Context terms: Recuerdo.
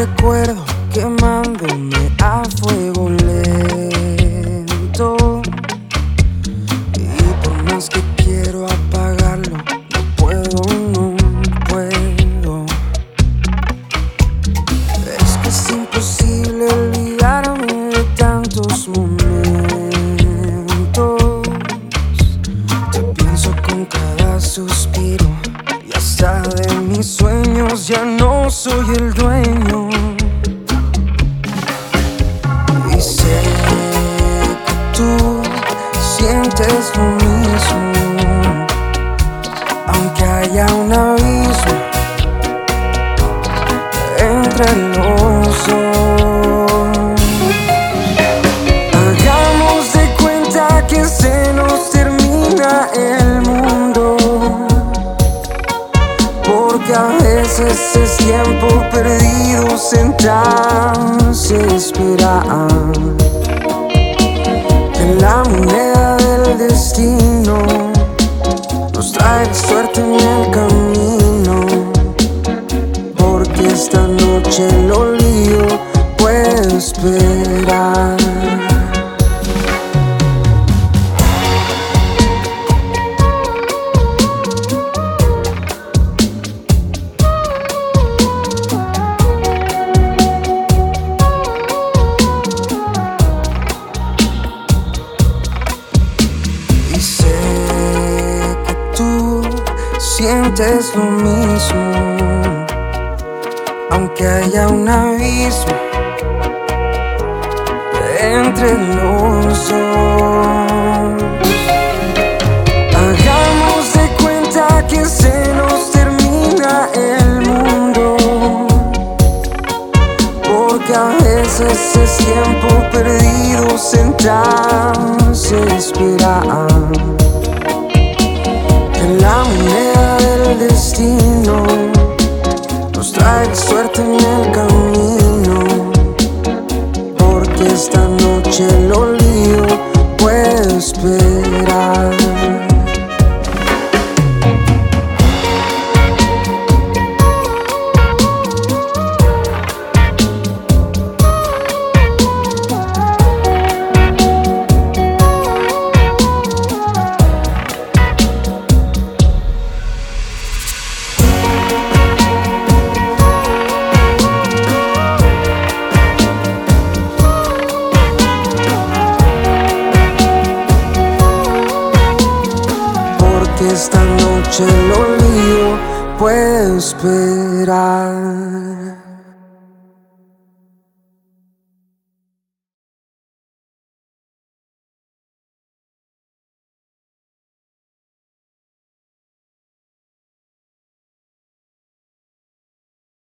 recuerdo quemándome a fuego lento, y por más que quiero apagarlo, no puedo. Es que es imposible olvidarme de tantos momentos. Te pienso con cada suspiro, y hasta de mis sueños ya no soy el dueño. Y sé que tú sientes lo mismo, aunque haya un abismo entre los dos. Hagamos de cuenta que se nos termina el mundo, porque a veces es tiempo perdido sentarse a esperar que la moneda del destino nos trae suerte en el camino, porque esta noche el olvido puede esperar. Sientes lo mismo, aunque haya un abismo entre los dos. Hagamos de cuenta que se nos termina el mundo, porque a veces es tiempo perdido sentarse a esperar que la moneda del destino nos trae suerte en el camino, porque esta noche el olvido puede esperar. Esta noche el olvido puede esperar.